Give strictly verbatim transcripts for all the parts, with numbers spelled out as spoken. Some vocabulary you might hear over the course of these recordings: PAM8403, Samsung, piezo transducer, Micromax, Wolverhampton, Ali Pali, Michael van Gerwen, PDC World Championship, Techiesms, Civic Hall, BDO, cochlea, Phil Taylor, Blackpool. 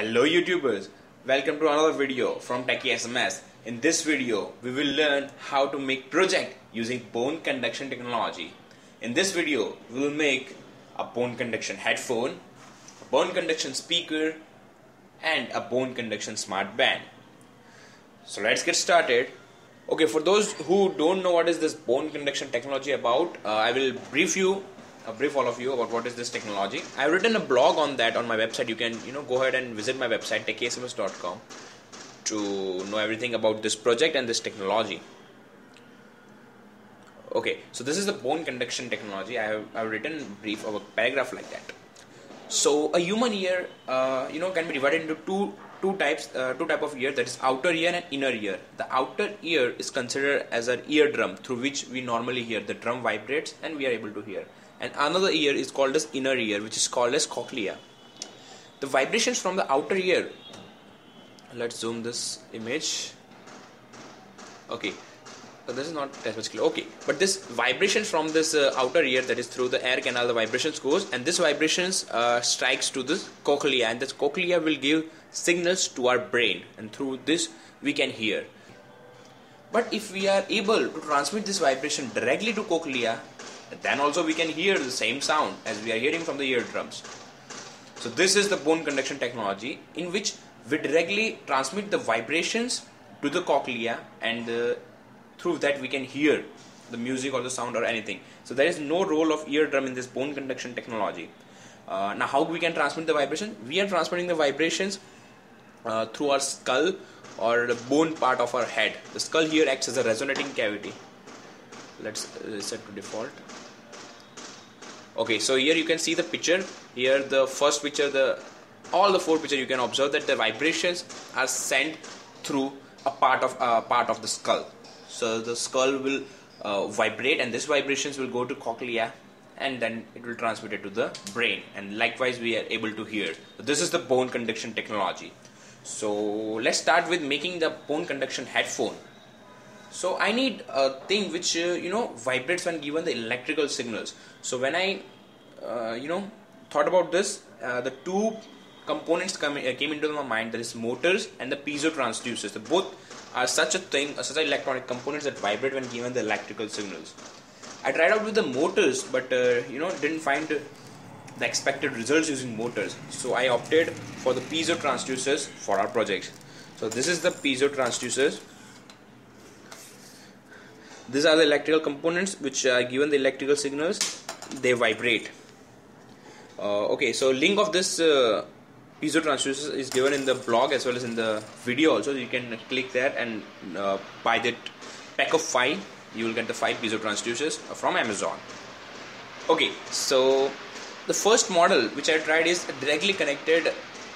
Hello YouTubers, welcome to another video from Techiesms. In this video, we will learn how to make project using bone conduction technology. In this video, we will make a bone conduction headphone, a bone conduction speaker and a bone conduction smart band. So let's get started. Okay, for those who don't know what is this bone conduction technology about, uh, I will brief you I'll brief all of you about what is this technology. I've written a blog on that on my website. You can you know go ahead and visit my website techiesms dot com to know everything about this project and this technology. Okay, so this is the bone conduction technology. I have I've written a brief of a paragraph like that. So a human ear uh, you know can be divided into two two types uh, two type of ear, that is outer ear and inner ear. The outer ear is considered as an eardrum through which we normally hear. The drum vibrates and we are able to hear. And another ear is called as inner ear, which is called as cochlea. The vibrations from the outer ear, let's zoom this image. Okay, so this is not as much clear. Okay, but this vibrations from this uh, outer ear, that is through the air canal, the vibrations goes, and this vibrations uh, strikes to this cochlea, and this cochlea will give signals to our brain, and through this we can hear. But if we are able to transmit this vibration directly to cochlea, then also we can hear the same sound as we are hearing from the eardrums. So this is the bone conduction technology, in which we directly transmit the vibrations to the cochlea, and uh, through that we can hear the music or the sound or anything. So there is no role of eardrum in this bone conduction technology. Uh, now how we can transmit the vibration? We are transmitting the vibrations uh, through our skull or the bone part of our head. The skull here acts as a resonating cavity. Let's set to default. Okay, so here you can see the picture. Here the first picture, the all the four pictures, you can observe that the vibrations are sent through a part of uh, part of the skull. So the skull will uh, vibrate, and these vibrations will go to cochlea, and then it will transmit it to the brain, and likewise we are able to hear. So this is the bone conduction technology. So let's start with making the bone conduction headphone. So I need a thing which uh, you know vibrates when given the electrical signals. So when I uh, you know thought about this, uh, the two components come, uh, came into my mind, that is motors and the piezo transducers. So both are such a thing, uh, such electronic components that vibrate when given the electrical signals. I tried out with the motors, but uh, you know didn't find the expected results using motors. So I opted for the piezo transducers for our project. So this is the piezo transducers. These are the electrical components which are given the electrical signals, they vibrate. Uh, okay, so link of this uh, piezo transducers is given in the blog as well as in the video also. You can click that and uh, buy that pack of five. You will get the five piezo transducers from Amazon. Okay, so the first model which I tried is directly connected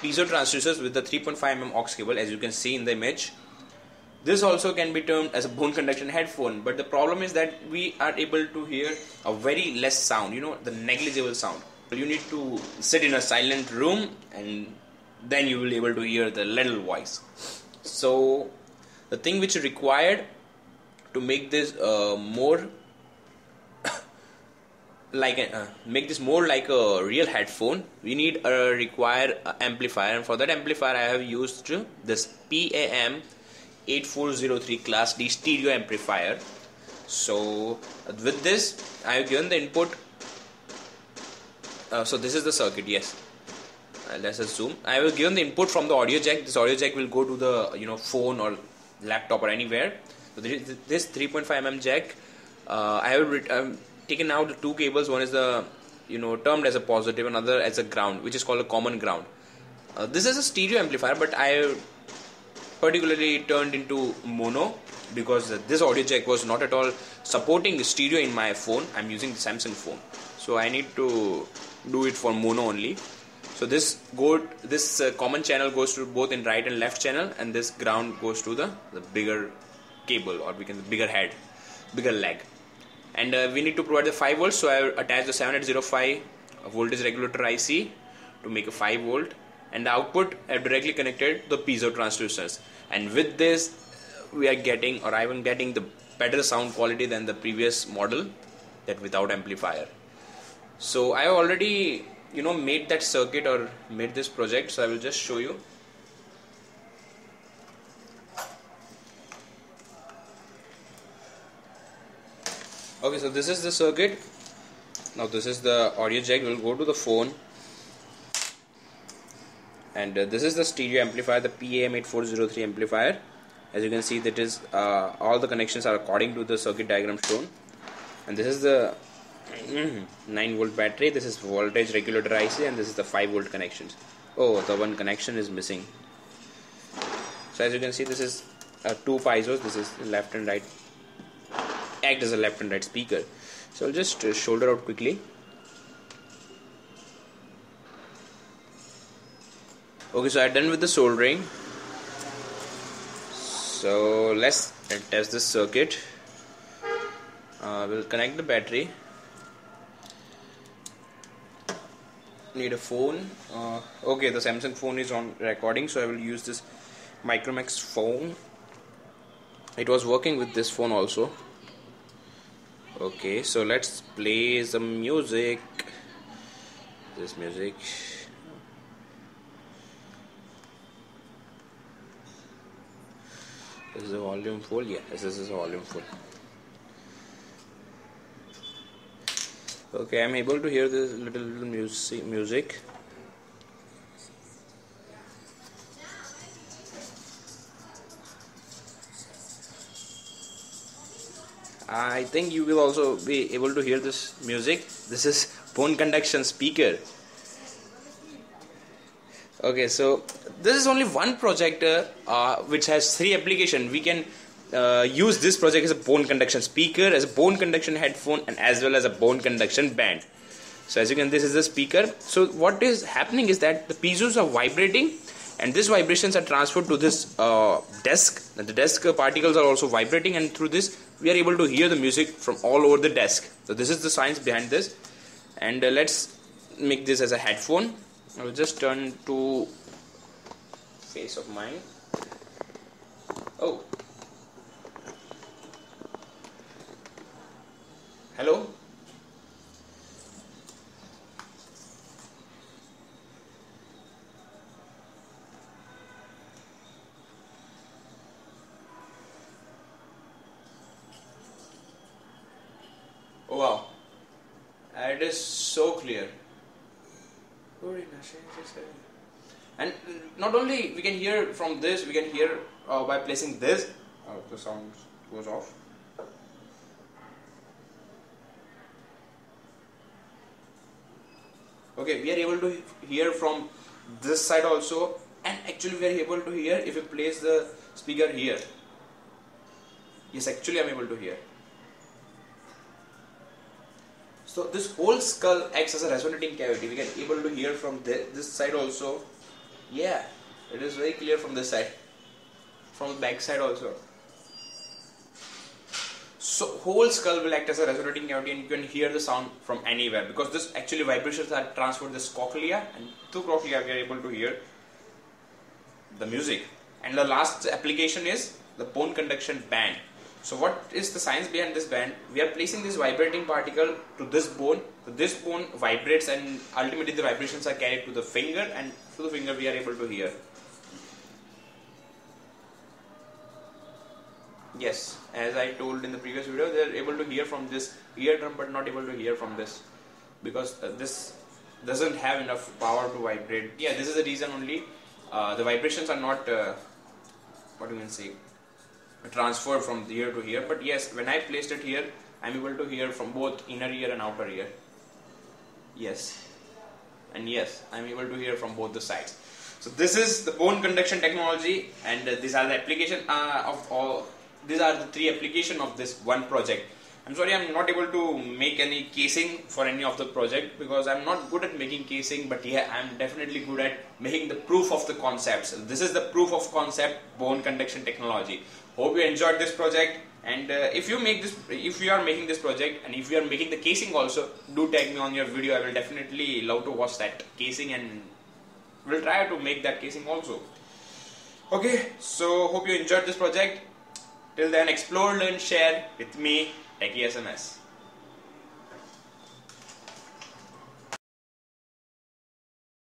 piezo transducers with the three point five millimeter aux cable, as you can see in the image. This also can be termed as a bone conduction headphone, but the problem is that we are able to hear a very less sound, you know, the negligible sound. You need to sit in a silent room and then you will be able to hear the little voice. So the thing which is required to make this uh, more like a, uh, make this more like a real headphone, we need a required uh, amplifier, and for that amplifier I have used uh, this P A M eight four zero three class D stereo amplifier. So with this I have given the input. Uh, so this is the circuit. Yes, uh, let's assume I have given the input from the audio jack. This audio jack will go to the you know phone or laptop or anywhere. So this three point five millimeter jack, uh, I have um, taken out the two cables. One is the you know termed as a positive, another as a ground, which is called a common ground. Uh, this is a stereo amplifier, but I have particularly turned into mono because this audio jack was not at all supporting the stereo in my phone. I'm using the Samsung phone, so I need to do it for mono only. So this go this uh, common channel goes to both in right and left channel, and this ground goes to the, the bigger cable, or we can bigger head, bigger leg. And uh, we need to provide the five volts, so I attach the seven eight zero five voltage regulator I C to make a five volt. And the output are directly connected to the piezo transducers, and with this we are getting, or I am getting, the better sound quality than the previous model that without amplifier. So I have already you know made that circuit or made this project, so I will just show you. Okay, so this is the circuit. Now this is the audio jack. We'll go to the phone, and uh, this is the stereo amplifier, the P A M eight four zero three amplifier. As you can see, that is uh, all the connections are according to the circuit diagram shown. And this is the nine volt battery, this is voltage regulator I C, and this is the five volt connections. Oh, the one connection is missing. So as you can see, this is uh, two piezo's. This is left and right, act as a left and right speaker. So I'll just uh, solder out quickly. Okay, so I'm done with the soldering. So let's test this circuit. Uh, we'll connect the battery. Need a phone. Uh, okay, the Samsung phone is on recording, so I will use this Micromax phone. It was working with this phone also. Okay, so let's play some music. This music. This is the volume full. Yeah, this is the volume full. Okay, I'm able to hear this little, little music. music. I think you will also be able to hear this music. This is phone conduction speaker. Okay, so this is only one projector uh, which has three applications. We can uh, use this project as a bone conduction speaker, as a bone conduction headphone, and as well as a bone conduction band. So as you can, this is the speaker. So what is happening is that the piezos are vibrating, and these vibrations are transferred to this uh, desk. The desk particles are also vibrating, and through this we are able to hear the music from all over the desk. So this is the science behind this. And uh, let's make this as a headphone. I will just turn to face of mine. Oh, hello. Oh, wow, it is so clear. And not only we can hear from this, we can hear uh, by placing this. Oh, the sound goes off. Okay, we are able to hear from this side also, and actually we are able to hear if we place the speaker here. Yes, actually I'm able to hear. So this whole skull acts as a resonating cavity. We can able to hear from this, this side also. Yeah, it is very clear from this side, from the back side also. So whole skull will act as a resonating cavity, and you can hear the sound from anywhere, because this actually vibrations are transferred this cochlea, and through cochlea we are able to hear the music. And the last application is the bone conduction band. So what is the science behind this band? We are placing this vibrating particle to this bone. So this bone vibrates, and ultimately the vibrations are carried to the finger, and through the finger we are able to hear. Yes, as I told in the previous video, they are able to hear from this eardrum, but not able to hear from this, because uh, this doesn't have enough power to vibrate. Yeah, this is the reason only. Uh, the vibrations are not, uh, what do you say, transfer from ear to ear. But yes, when I placed it here, I'm able to hear from both inner ear and outer ear. Yes, and yes, I'm able to hear from both the sides. So this is the bone conduction technology, and uh, these are the application uh, of all. These are the three application of this one project. I'm sorry, I'm not able to make any casing for any of the project, because I'm not good at making casing. But yeah, I'm definitely good at making the proof of the concepts. This is the proof of concept bone conduction technology. Hope you enjoyed this project, and uh, if you make this, if you are making this project, and if you are making the casing also, do tag me on your video. I will definitely love to watch that casing, and we'll try to make that casing also. Okay, so hope you enjoyed this project. Till then, explore, learn, share with me, Techiesms.